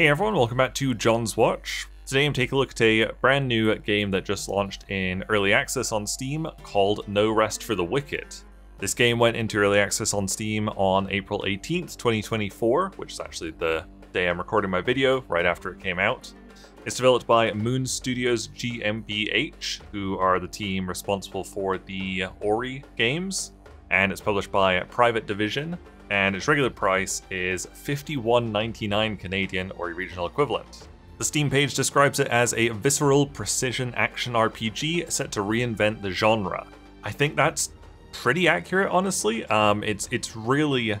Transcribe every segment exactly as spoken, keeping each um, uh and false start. Hey everyone, welcome back to John's Watch. Today I'm taking a look at a brand new game that just launched in Early Access on Steam called No Rest for the Wicked. This game went into Early Access on Steam on April eighteenth, twenty twenty-four, which is actually the day I'm recording my video, right after it came out. It's developed by Moon Studios GmbH, who are the team responsible for the Ori games, and it's published by Private Division. And its regular price is fifty-one ninety-nine Canadian or your regional equivalent. The Steam page describes it as a visceral precision action R P G set to reinvent the genre. I think that's pretty accurate, honestly. Um, it's it's really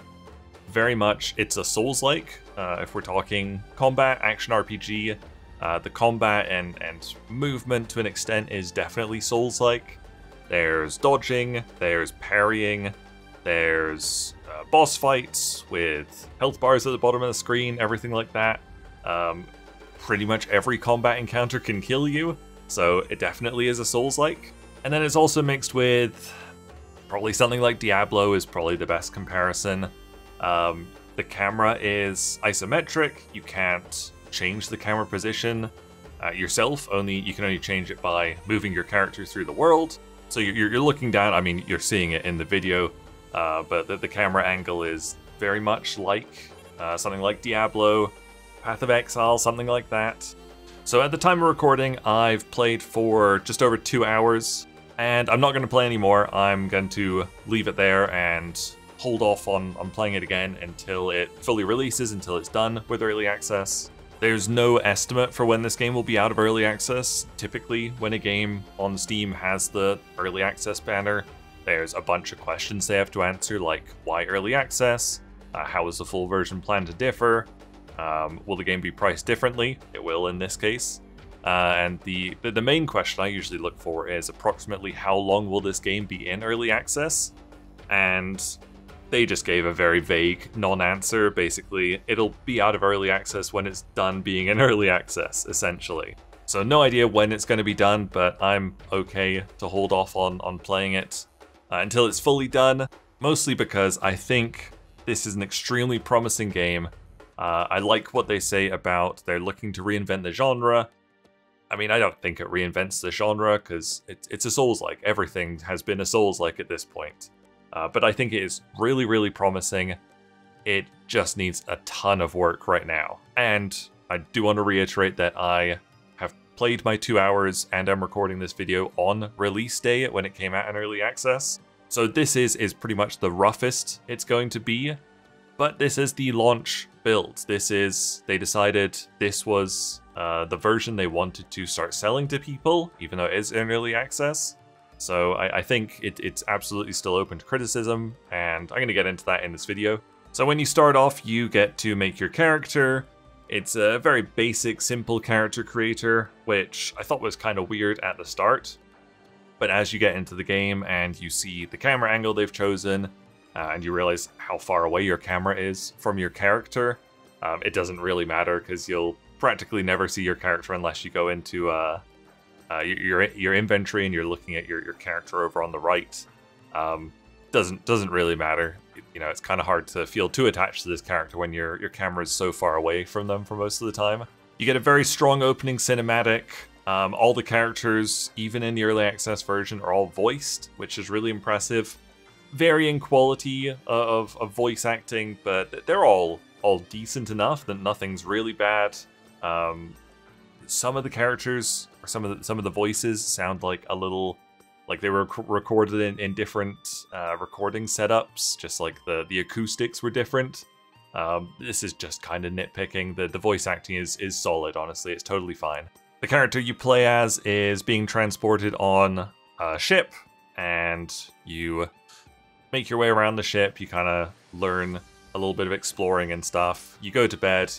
very much, it's a Souls-like, uh, if we're talking combat, action R P G. Uh, the combat and, and movement to an extent is definitely Souls-like. There's dodging, there's parrying, there's uh, boss fights with health bars at the bottom of the screen, everything like that. Um, pretty much every combat encounter can kill you, so it definitely is a Souls-like. And then it's also mixed with probably something like Diablo is probably the best comparison. Um, the camera is isometric, you can't change the camera position uh, yourself, only you can only change it by moving your character through the world. So you're, you're looking down, I mean, you're seeing it in the video, Uh, but the, the camera angle is very much like uh, something like Diablo, Path of Exile, something like that. So at the time of recording, I've played for just over two hours, and I'm not going to play anymore. I'm going to leave it there and hold off on, on playing it again until it fully releases, until it's done with Early Access. There's no estimate for when this game will be out of Early Access. Typically, when a game on Steam has the Early Access banner, there's a bunch of questions they have to answer, like why early access, uh, how is the full version planned to differ, um, will the game be priced differently? It will in this case. Uh, and the, the the main question I usually look for is approximately how long will this game be in early access? And they just gave a very vague non-answer. Basically, it'll be out of early access when it's done being in early access, essentially. So no idea when it's going to be done, but I'm okay to hold off on on playing it Uh, until it's fully done, mostly because I think this is an extremely promising game. Uh, I like what they say about they're looking to reinvent the genre. I mean, I don't think it reinvents the genre because it, it's a Souls-like. Everything has been a Souls-like at this point. Uh, but I think it is really, really promising. It just needs a ton of work right now. And I do want to reiterate that I have played my two hours and I'm recording this video on release day when it came out in early access. So this is is pretty much the roughest it's going to be, but this is the launch build. This is, they decided this was uh, the version they wanted to start selling to people, even though it is in early access. So I, I think it, it's absolutely still open to criticism, and I'm going to get into that in this video. So when you start off, you get to make your character. It's a very basic, simple character creator, which I thought was kind of weird at the start. But as you get into the game and you see the camera angle they've chosen, uh, and you realize how far away your camera is from your character, um, it doesn't really matter because you'll practically never see your character unless you go into uh, uh, your, your inventory and you're looking at your, your character over on the right. Um, doesn't doesn't really matter. You know, it's kind of hard to feel too attached to this character when your, your camera is so far away from them for most of the time. You get a very strong opening cinematic. Um, all the characters, even in the early access version, are all voiced, which is really impressive. Varying quality of, of voice acting, but they're all, all decent enough that nothing's really bad. Um, some of the characters, or some of the, some of the voices sound like a little... Like they were recorded in, in different uh, recording setups, just like the, the acoustics were different. Um, this is just kind of nitpicking. The, the voice acting is, is solid, honestly. It's totally fine. The character you play as is being transported on a ship, and you make your way around the ship. You kind of learn a little bit of exploring and stuff. You go to bed,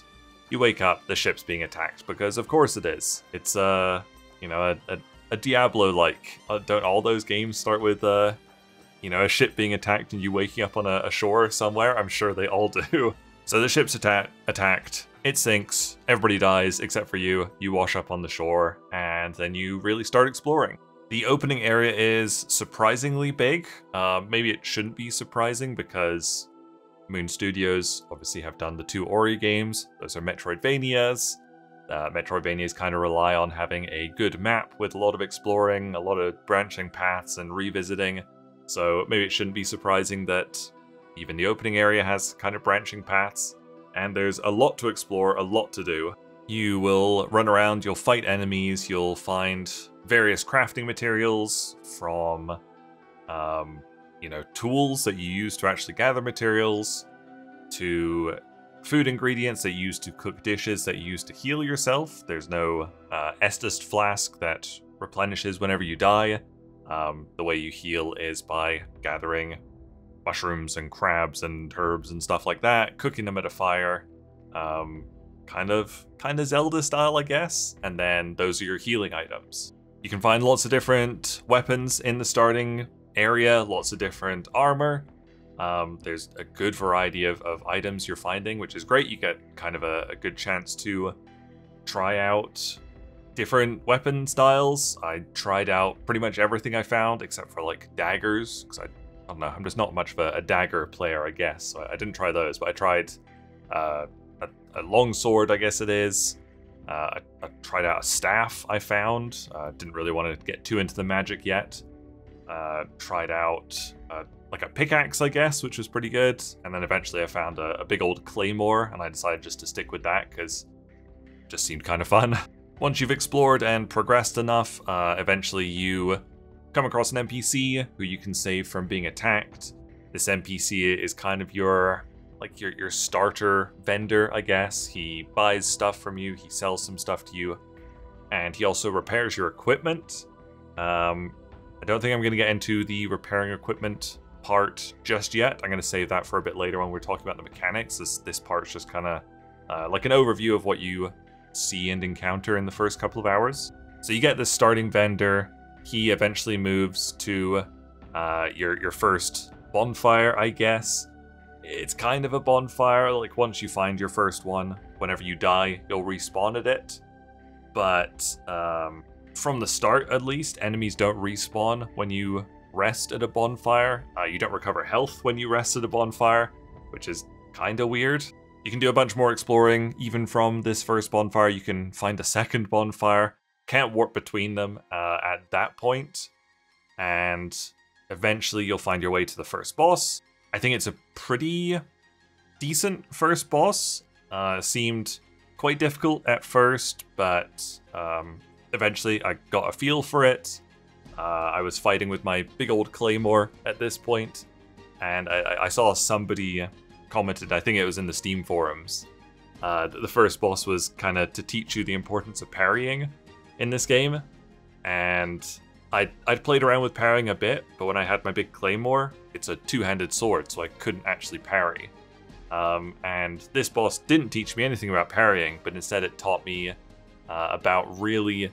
you wake up, the ship's being attacked, because of course it is. It's, uh, you know, a... a A Diablo-like. Uh, don't all those games start with, uh, you know, a ship being attacked and you waking up on a, a shore somewhere? I'm sure they all do. So the ship's atta attacked, it sinks, everybody dies except for you, you wash up on the shore, and then you really start exploring. The opening area is surprisingly big. Uh, maybe it shouldn't be surprising because Moon Studios obviously have done the two Ori games. Those are Metroidvanias. Uh, Metroidvanias kind of rely on having a good map with a lot of exploring, a lot of branching paths and revisiting. So maybe it shouldn't be surprising that even the opening area has kind of branching paths. And there's a lot to explore, a lot to do. You will run around, you'll fight enemies, you'll find various crafting materials from, um, you know, tools that you use to actually gather materials, to food ingredients that you use to cook dishes, that you use to heal yourself. There's no uh, Estus flask that replenishes whenever you die. Um, the way you heal is by gathering mushrooms and crabs and herbs and stuff like that, cooking them at a fire, um, kind of kind of Zelda style, I guess. And then those are your healing items. You can find lots of different weapons in the starting area, lots of different armor. Um, there's a good variety of, of items you're finding, which is great. You get kind of a, a good chance to try out different weapon styles. I tried out pretty much everything I found, except for like daggers, because I, I don't know, I'm just not much of a, a dagger player, I guess. So I, I didn't try those, but I tried uh, a, a longsword, I guess it is. Uh, I, I tried out a staff I found. Uh, didn't really want to get too into the magic yet. Uh, tried out... Uh, like a pickaxe, I guess, which was pretty good. And then eventually I found a, a big old claymore, and I decided just to stick with that because it just seemed kind of fun. Once you've explored and progressed enough, uh, eventually you come across an N P C who you can save from being attacked. This N P C is kind of your, like your, your starter vendor, I guess. He buys stuff from you, he sells some stuff to you, and he also repairs your equipment. Um, I don't think I'm going to get into the repairing equipment part just yet. I'm going to save that for a bit later when we're talking about the mechanics. This, this part's just kind of uh, like an overview of what you see and encounter in the first couple of hours. So you get this starting vendor. He eventually moves to uh, your, your first bonfire, I guess. It's kind of a bonfire. Like once you find your first one, whenever you die, you'll respawn at it. But um, from the start, at least, enemies don't respawn when you rest at a bonfire. Uh, you don't recover health when you rest at a bonfire, which is kinda weird. You can do a bunch more exploring. Even from this first bonfire, you can find a second bonfire. Can't warp between them uh, at that point. And eventually you'll find your way to the first boss. I think it's a pretty decent first boss. Uh, seemed quite difficult at first, but um, eventually I got a feel for it. Uh, I was fighting with my big old claymore at this point, and I, I saw somebody commented, I think it was in the Steam forums, uh, that the first boss was kind of to teach you the importance of parrying in this game. And I'd, I'd played around with parrying a bit, but when I had my big claymore, it's a two-handed sword, so I couldn't actually parry. Um, and this boss didn't teach me anything about parrying, but instead it taught me uh, about really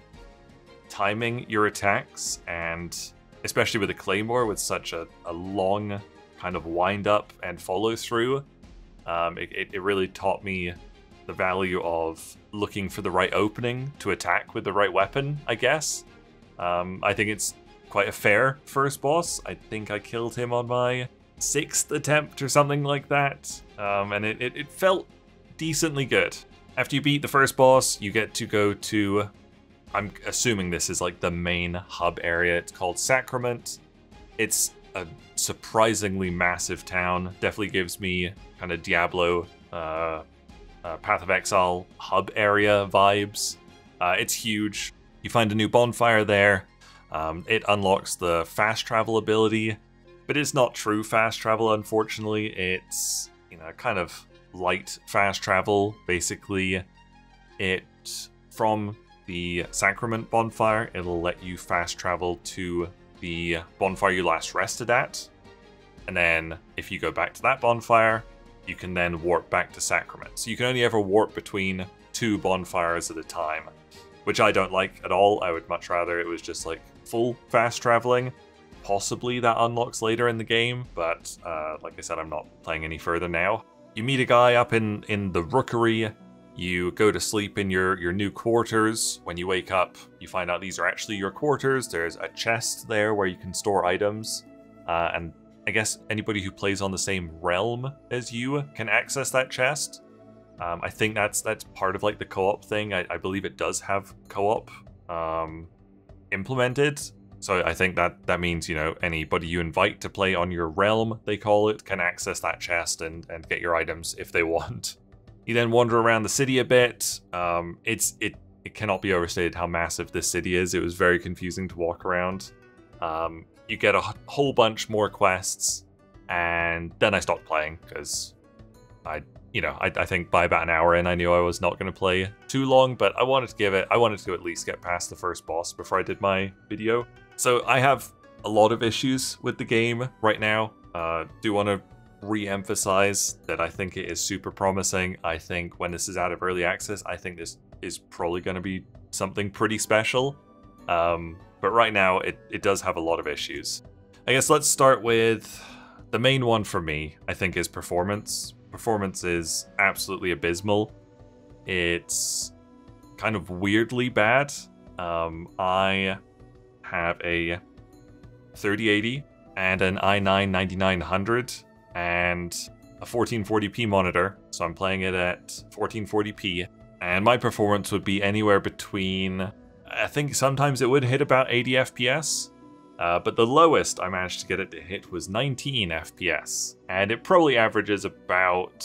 timing your attacks, and especially with a claymore, with such a, a long kind of wind up and follow through, um, it, it really taught me the value of looking for the right opening to attack with the right weapon, I guess. Um, I think it's quite a fair first boss. I think I killed him on my sixth attempt or something like that, um, and it, it, it felt decently good. After you beat the first boss, you get to go to... I'm assuming this is like the main hub area. It's called Sacrament. It's a surprisingly massive town. Definitely gives me kind of Diablo, uh, uh, Path of Exile hub area vibes. Uh, it's huge. You find a new bonfire there. Um, it unlocks the fast travel ability, but it's not true fast travel, unfortunately. It's, you know, kind of light fast travel. Basically, it from the Sacrament bonfire, it'll let you fast travel to the bonfire you last rested at. And then if you go back to that bonfire, you can then warp back to Sacrament. So you can only ever warp between two bonfires at a time, which I don't like at all. I would much rather it was just like full fast traveling. Possibly that unlocks later in the game, but uh, like I said, I'm not playing any further now. You meet a guy up in, in the rookery. You go to sleep in your, your new quarters. When you wake up, you find out these are actually your quarters. There's a chest there where you can store items. Uh, and I guess anybody who plays on the same realm as you can access that chest. Um, I think that's that's part of like the co-op thing. I, I believe it does have co-op um, implemented. So I think that that means, you know, anybody you invite to play on your realm, they call it, can access that chest and, and get your items if they want. You then wander around the city a bit. Um, it's it, it cannot be overstated how massive this city is. It was very confusing to walk around. Um, you get a whole bunch more quests, and then I stopped playing because I... You know, I, I think by about an hour in, I knew I was not going to play too long, but I wanted to give it, I wanted to at least get past the first boss before I did my video. So I have a lot of issues with the game right now. Uh, do want to re-emphasize that I think it is super promising. I think when this is out of early access, I think this is probably going to be something pretty special. Um, but right now, it, it does have a lot of issues. I guess let's start with the main one for me, I think, is performance. Performance is absolutely abysmal. It's kind of weirdly bad. Um, I have a thirty eighty and an i nine ninety-nine hundred and a fourteen forty p monitor, so I'm playing it at fourteen forty p, and my performance would be anywhere between, I think sometimes it would hit about eighty F P S. Uh, but the lowest I managed to get it to hit was nineteen F P S, and it probably averages about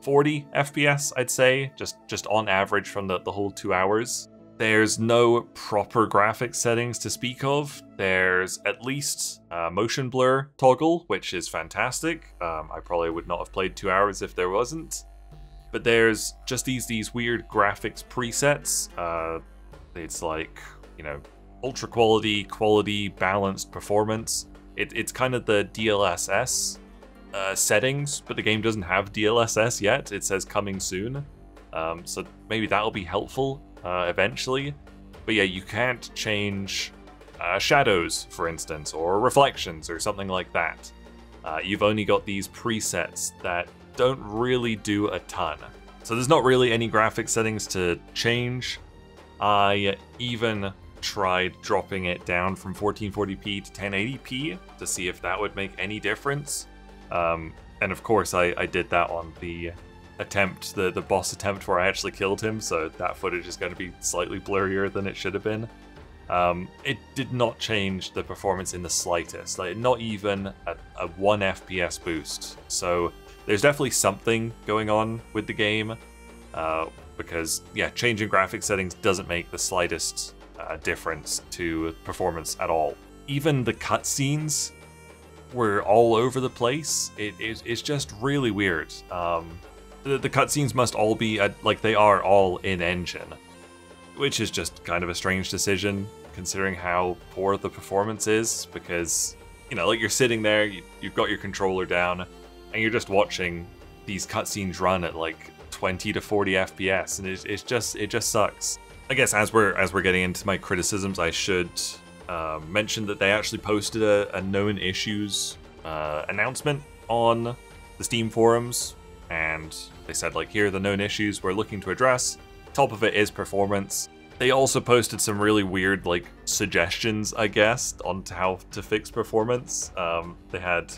forty F P S, I'd say, just, just on average from the, the whole two hours. There's no proper graphics settings to speak of. There's at least a motion blur toggle, which is fantastic. Um, I probably would not have played two hours if there wasn't. But there's just these, these weird graphics presets. Uh, it's like, you know, ultra quality, quality, balanced performance. It, it's kind of the D L S S uh, settings, but the game doesn't have D L S S yet. It says coming soon. Um, so maybe that'll be helpful uh, eventually. But yeah, you can't change uh, shadows, for instance, or reflections or something like that. Uh, you've only got these presets that don't really do a ton. So there's not really any graphic settings to change. I even tried dropping it down from fourteen forty p to ten eighty p to see if that would make any difference. Um, and of course I, I did that on the attempt, the, the boss attempt where I actually killed him, so that footage is going to be slightly blurrier than it should have been. Um, it did not change the performance in the slightest, like not even a, a one F P S boost. So there's definitely something going on with the game, uh, because yeah, changing graphic settings doesn't make the slightest Uh, difference to performance at all. Even the cutscenes were all over the place. It, it, it's just really weird. Um, the, the cutscenes must all be, uh, like they are all in-engine, which is just kind of a strange decision considering how poor the performance is, because, you know, like you're sitting there, you, you've got your controller down, and you're just watching these cutscenes run at like twenty to forty F P S, and it, it's just, it just sucks. I guess as we're as we're getting into my criticisms, I should uh, mention that they actually posted a, a known issues uh, announcement on the Steam forums, and they said, like, here are the known issues we're looking to address. Top of it is performance. They also posted some really weird, like, suggestions, I guess, on how to fix performance. Um, they had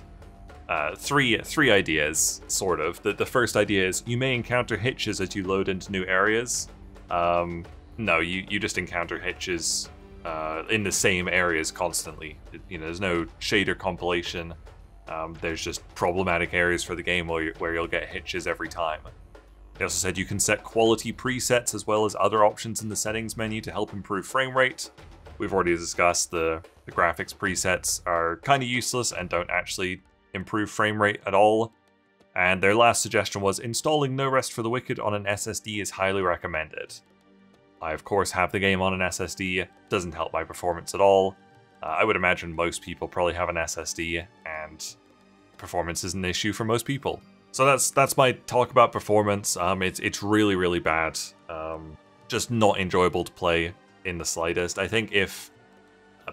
uh, three three ideas, sort of. The, the first idea is you may encounter hitches as you load into new areas. Um, No, you, you just encounter hitches uh, in the same areas constantly. You know, there's no shader compilation. Um, there's just problematic areas for the game where, you, where you'll get hitches every time. They also said you can set quality presets as well as other options in the settings menu to help improve frame rate. We've already discussed the, the graphics presets are kind of useless and don't actually improve frame rate at all. And their last suggestion was installing No Rest for the Wicked on an S S D is highly recommended. I, of course, have the game on an S S D. Doesn't help my performance at all. Uh, I would imagine most people probably have an S S D, and performance is an issue for most people. So that's that's my talk about performance. Um, it's it's really really bad. Um, just not enjoyable to play in the slightest. I think if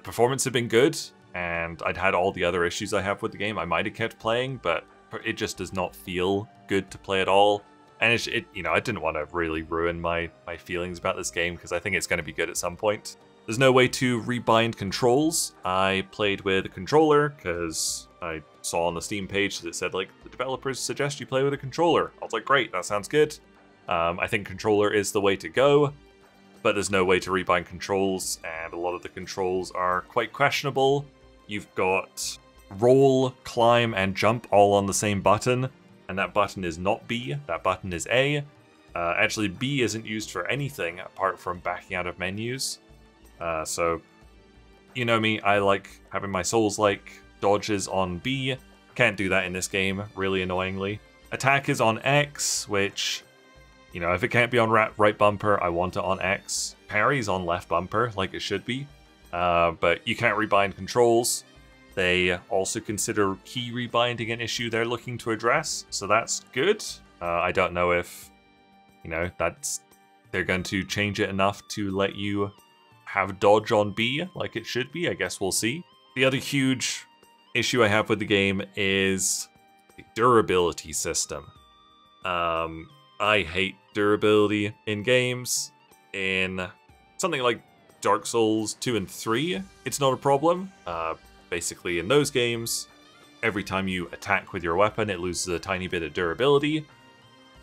performance had been good and I'd had all the other issues I have with the game, I might have kept playing. But it just does not feel good to play at all. And it, it, you know, I didn't want to really ruin my, my feelings about this game because I think it's going to be good at some point. There's no way to rebind controls. I played with a controller because I saw on the Steam page that said, like, the developers suggest you play with a controller. I was like, great, that sounds good. Um, I think controller is the way to go, but there's no way to rebind controls, and a lot of the controls are quite questionable. You've got roll, climb, and jump all on the same button, and that button is not B, that button is A. Uh, actually, B isn't used for anything apart from backing out of menus. Uh, so, you know me, I like having my Souls-like dodges on B. Can't do that in this game, really annoyingly. Attack is on X, which, you know, if it can't be on right bumper, I want it on X. Parry's on left bumper, like it should be. Uh, but you can't rebind controls. They also consider key rebinding an issue they're looking to address, so that's good. Uh, I don't know if... You know, that's, they're going to change it enough to let you have dodge on B like it should be. I guess we'll see. The other huge issue I have with the game is the durability system. Um, I hate durability in games. In something like Dark Souls two and three, it's not a problem. Uh, basically, in those games, every time you attack with your weapon, it loses a tiny bit of durability.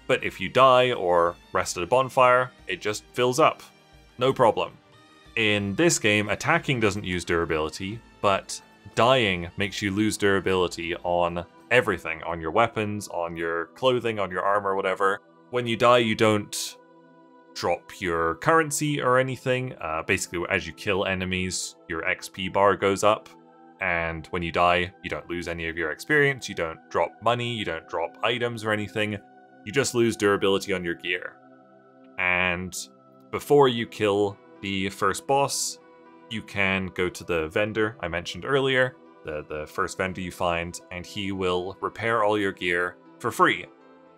But if you die or rest at a bonfire, it just fills up. No problem. In this game, attacking doesn't use durability, but dying makes you lose durability on everything. On your weapons, on your clothing, on your armor, whatever. When you die, you don't drop your currency or anything. Uh, basically, as you kill enemies, your X P bar goes up. And when you die, you don't lose any of your experience. You don't drop money, you don't drop items or anything. You just lose durability on your gear. And before you kill the first boss, you can go to the vendor I mentioned earlier, the, the first vendor you find, and he will repair all your gear for free.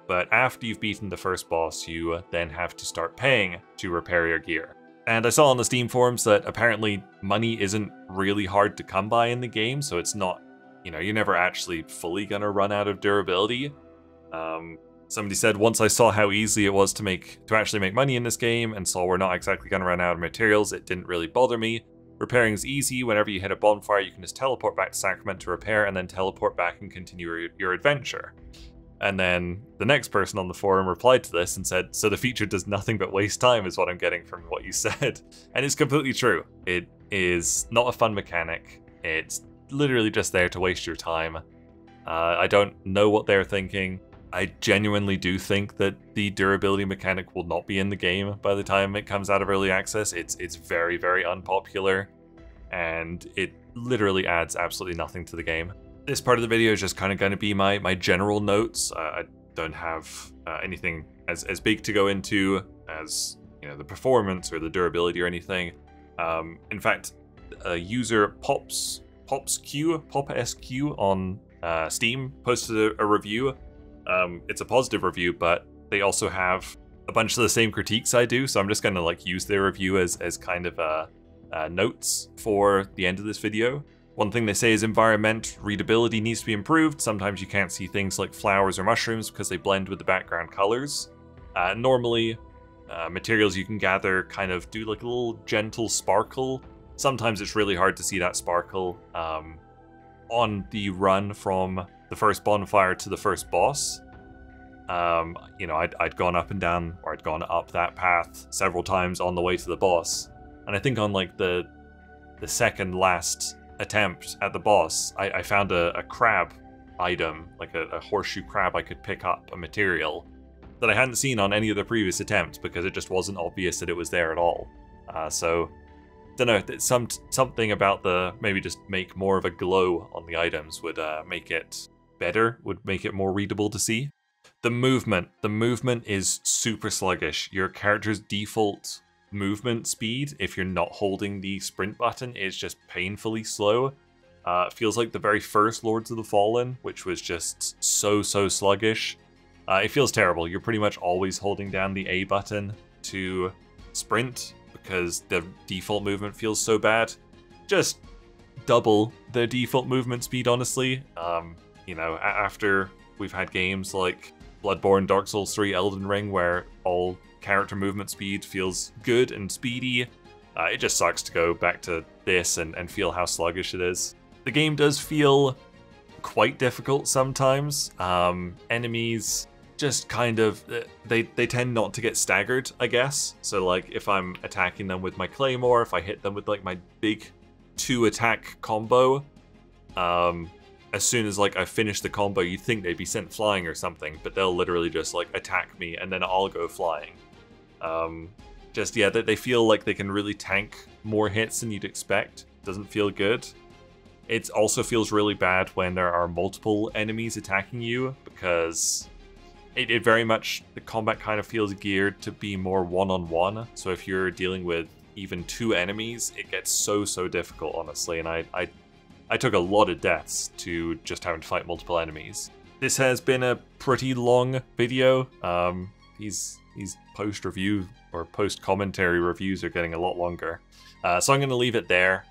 But after you've beaten the first boss, you then have to start paying to repair your gear. And I saw on the Steam forums that apparently money isn't really hard to come by in the game, so it's not, you know, you're never actually fully gonna run out of durability. Um... Somebody said, once I saw how easy it was to make to actually make money in this game and saw we're not exactly going to run out of materials, it didn't really bother me. Repairing's easy. Whenever you hit a bonfire, you can just teleport back to Sacrament to repair and then teleport back and continue your adventure. And then the next person on the forum replied to this and said, so the feature does nothing but waste time is what I'm getting from what you said. And it's completely true. It is not a fun mechanic. It's literally just there to waste your time. Uh, I don't know what they're thinking. I genuinely do think that the durability mechanic will not be in the game by the time it comes out of early access. It's it's very, very unpopular, and it literally adds absolutely nothing to the game. This part of the video is just kind of going to be my, my general notes. Uh, I don't have uh, anything as, as big to go into as, you know, the performance or the durability or anything. Um, in fact, a user Pops, PopsQ, PopsQ on uh, Steam posted a, a review. Um, it's a positive review, but they also have a bunch of the same critiques I do, so I'm just going to like use their review as, as kind of uh, uh, notes for the end of this video. One thing they say is environment readability needs to be improved. Sometimes you can't see things like flowers or mushrooms because they blend with the background colors. Uh, normally, uh, materials you can gather kind of do like a little gentle sparkle. Sometimes it's really hard to see that sparkle um, on the run from the first bonfire to the first boss. Um, you know, I'd, I'd gone up and down, or I'd gone up that path several times on the way to the boss. And I think on like the the second last attempt at the boss, I, I found a, a crab item, like a, a horseshoe crab I could pick up, a material that I hadn't seen on any of the previous attempts because it just wasn't obvious that it was there at all. Uh, so, I don't know, some, something about the, maybe just make more of a glow on the items would uh, make it better, would make it more readable to see. The movement. The movement is super sluggish. Your character's default movement speed, if you're not holding the sprint button, is just painfully slow. Uh, it feels like the very first Lords of the Fallen, which was just so, so sluggish. Uh, it feels terrible. You're pretty much always holding down the A button to sprint because the default movement feels so bad. Just double the default movement speed, honestly. Um, You know, after we've had games like Bloodborne, Dark Souls three, Elden Ring, where all character movement speed feels good and speedy, uh, it just sucks to go back to this and, and feel how sluggish it is. The game does feel quite difficult sometimes. Um, enemies just kind of, they, they tend not to get staggered, I guess. So like if I'm attacking them with my claymore, if I hit them with like my big two attack combo, um, as soon as like I finish the combo, you'd think they'd be sent flying or something, but they'll literally just like attack me and then I'll go flying. Um, just, yeah, they, they feel like they can really tank more hits than you'd expect. Doesn't feel good. It also feels really bad when there are multiple enemies attacking you, because it, it very much, the combat kind of feels geared to be more one-on-one. So if you're dealing with even two enemies, it gets so, so difficult, honestly. And I, I, I took a lot of deaths to just having to fight multiple enemies. This has been a pretty long video. Um, these, these post-review or post-commentary reviews are getting a lot longer. Uh, so I'm going to leave it there.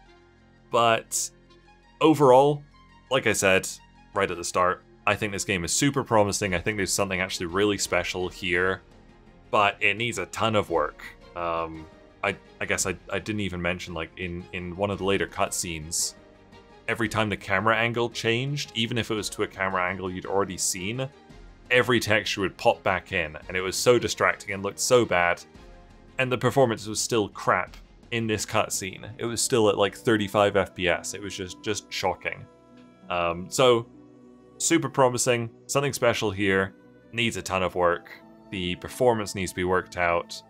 But overall, like I said right at the start, I think this game is super promising. I think there's something actually really special here, but it needs a ton of work. Um, I, I guess I, I didn't even mention, like, in, in one of the later cutscenes, every time the camera angle changed, even if it was to a camera angle you'd already seen, every texture would pop back in, and it was so distracting and looked so bad, and the performance was still crap. In this cutscene, it was still at like thirty-five F P S. It was just just shocking. Um, so super promising, something special here. Needs a ton of work. The performance needs to be worked out.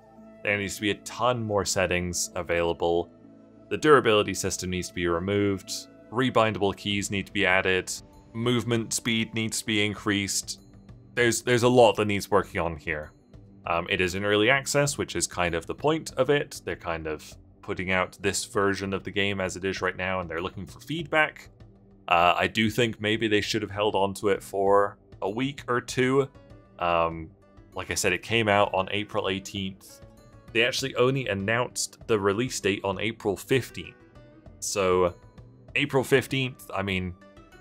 There needs to be a ton more settings available. The durability system needs to be removed. Rebindable keys need to be added. Movement speed needs to be increased. There's there's a lot that needs working on here. Um, it is in early access, which is kind of the point of it. They're kind of putting out this version of the game as it is right now, and they're looking for feedback. Uh, I do think maybe they should have held on to it for a week or two. Um, like I said, it came out on April eighteenth. They actually only announced the release date on April fifteenth. So April fifteenth, I mean,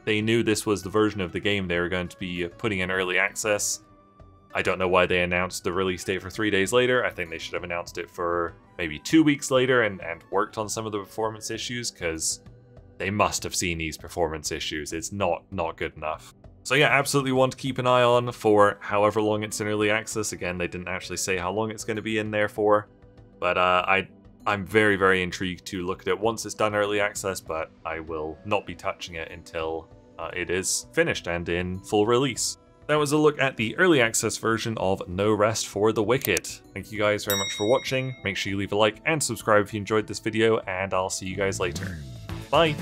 they knew this was the version of the game they were going to be putting in early access. I don't know why they announced the release date for three days later. I think they should have announced it for maybe two weeks later and, and worked on some of the performance issues, because they must have seen these performance issues. It's not, not good enough. So yeah, absolutely want to keep an eye on for however long it's in early access. Again, they didn't actually say how long it's going to be in there for, but uh, I, I'm very, very intrigued to look at it once it's done early access, but I will not be touching it until uh, it is finished and in full release. That was a look at the early access version of No Rest for the Wicked. Thank you guys very much for watching. Make sure you leave a like and subscribe if you enjoyed this video, and I'll see you guys later. Bye!